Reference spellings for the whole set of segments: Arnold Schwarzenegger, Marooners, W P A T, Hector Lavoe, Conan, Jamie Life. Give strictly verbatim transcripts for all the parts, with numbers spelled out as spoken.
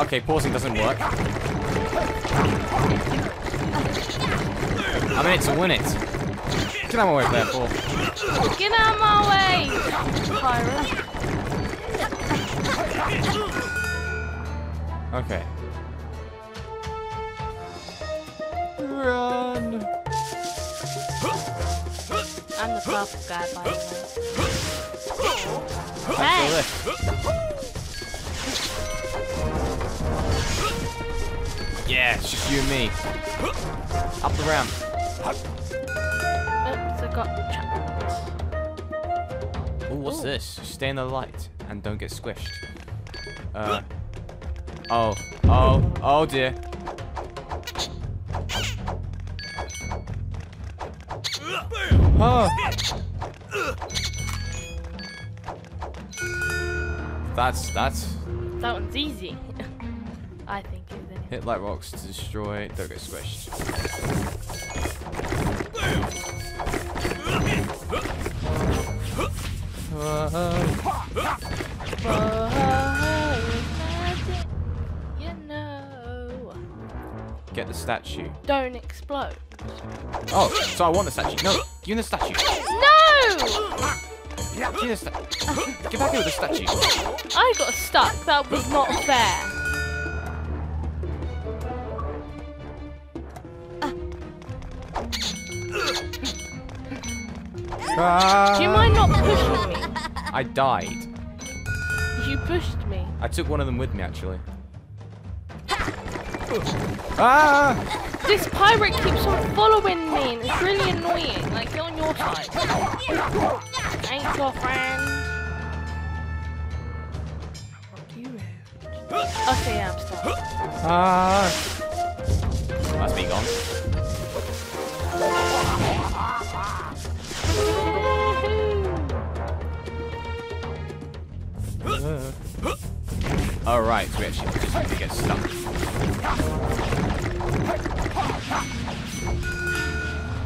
Okay, pausing doesn't work. I'm in it to win it. Get out of my way, therefore. Get out of my way, pirate. Okay. Run. I'm the buff guy, by the way. Hey. Yeah, it's just you and me. Up the ramp. Got the chat. Oh, what's Ooh. this? Stay in the light and don't get squished. Uh. Oh. Oh. Oh dear. Oh. That's that's. That one's easy. I think. Isn't it? Hit light rocks to destroy. Don't get squished. You know. Get the statue. Don't explode. Oh, so I want the statue. No, give me the statue. No! Yeah, give me the statue. Get back here with the statue. I got stuck. That was not fair. Do you mind not pushing me? I died. You pushed me. I took one of them with me, actually. Ah! This pirate keeps on following me, and it's really annoying. Like, get on your side. Ain't your friend. Okay, yeah, I'm stuck. Ah! Must be gone. Uh. All right, we actually just need to get stuck.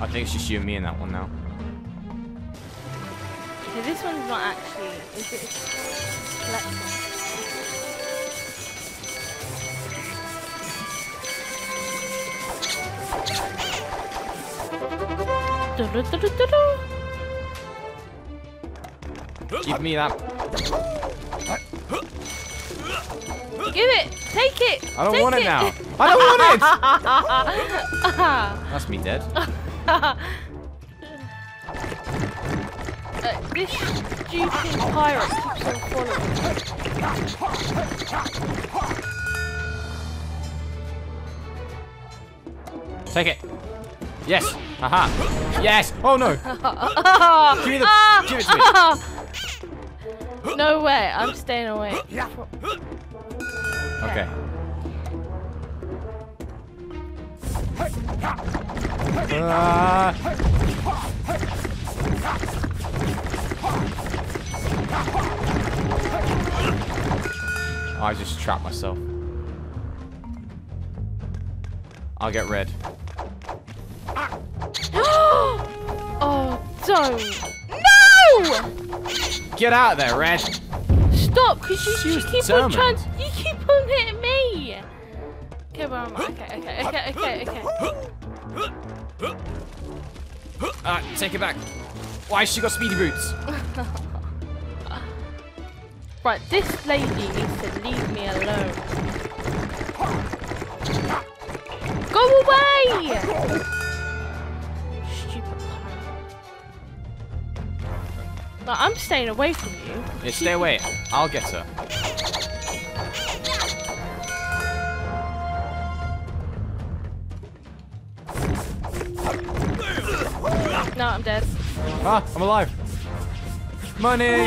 I think it's just you and me in that one now. Okay, this one's not actually. Is it? Collecting. Give me that. Give it! Take it! I don't Take want it, it now! I don't want it! That's me dead. uh, this stupid pirate keeps on following. Take it! Yes! Haha! -ha. Yes! Oh no! Give me the. Give it to me! No way, I'm staying away. Yeah. Okay. Uh. I just trapped myself. I'll get red. Oh, don't. No! Get out of there, Red! Stop, because you, you keep on trying. You keep on hitting me. Okay, where am I? Okay, okay, okay, okay, okay. Alright, take it back. Why has she got speedy boots? Right, this lady needs to leave me alone. Go away! Stupid. Like, I'm staying away from you. Yeah, stay away. I'll get her. No, I'm dead. Ah, I'm alive. Money!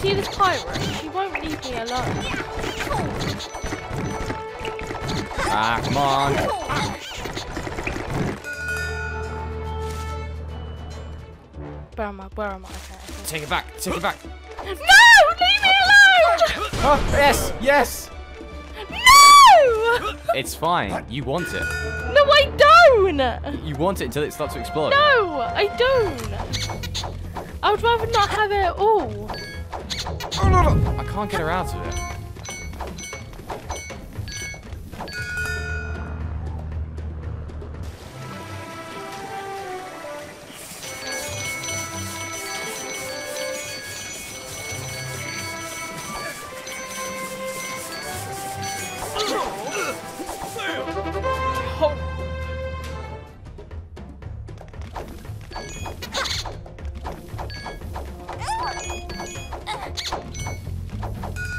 See this pirate? She won't leave me alone. Ah, come on. Where am I? Where am I? Okay. Take it back. Take it back. No! Leave me alone! Oh, yes! Yes! No! It's fine. You want it. No, I don't! alone! You want it until it starts to explode. No, I don't. I would rather not have it at all. Oh, no, no. I can't get her out of it.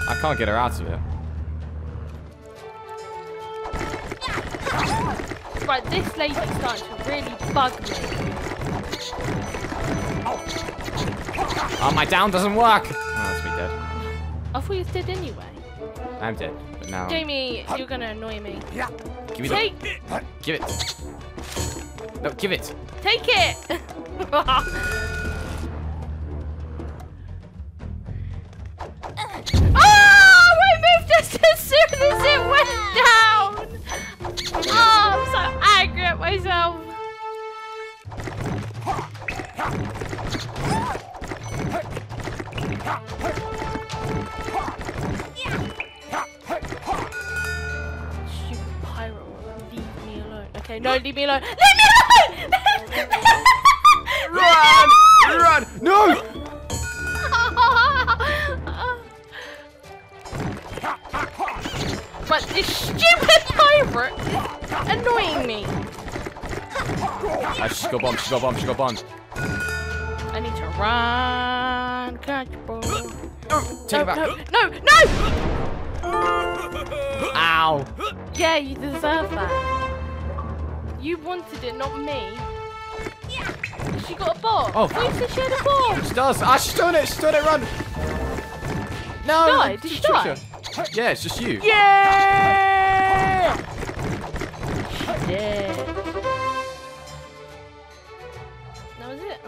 I can't get her out of it. Right, this lady's starting to really bug me. Oh, my down doesn't work! Oh, that's me dead. I thought you was dead anyway. I'm dead, but now... Jamie, you're gonna annoy me. Yeah. Give me Take the... it! Give it! No, give it! Take it! Okay, no, leave me alone. Leave me alone! Run! Run! No! But this stupid pirate is annoying me. I just got bombed, she got bombed, she got bombed. I need to run. Catch ball. No, take no, it back. No, no, no! Ow. Yeah, you deserve that. You wanted it, not me. She got a bomb. Oh. Wait, so she had a bomb. She does. Ah, she's doing it. She's doing it. Run. No. She died. Did she die? Yeah, it's just you. Yeah. She did. That was it.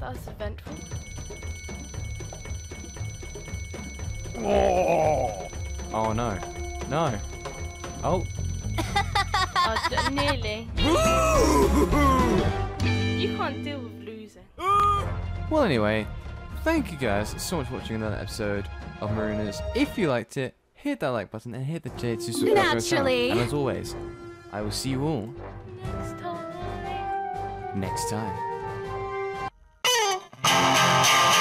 That was eventful. Oh. Oh, no. No. Oh. Oh, nearly. You can't deal with losing. Well, anyway, thank you guys so much for watching another episode of Marooners. If you liked it, hit that like button and hit the J to subscribe to our channel. And as always, I will see you all next time. Next time.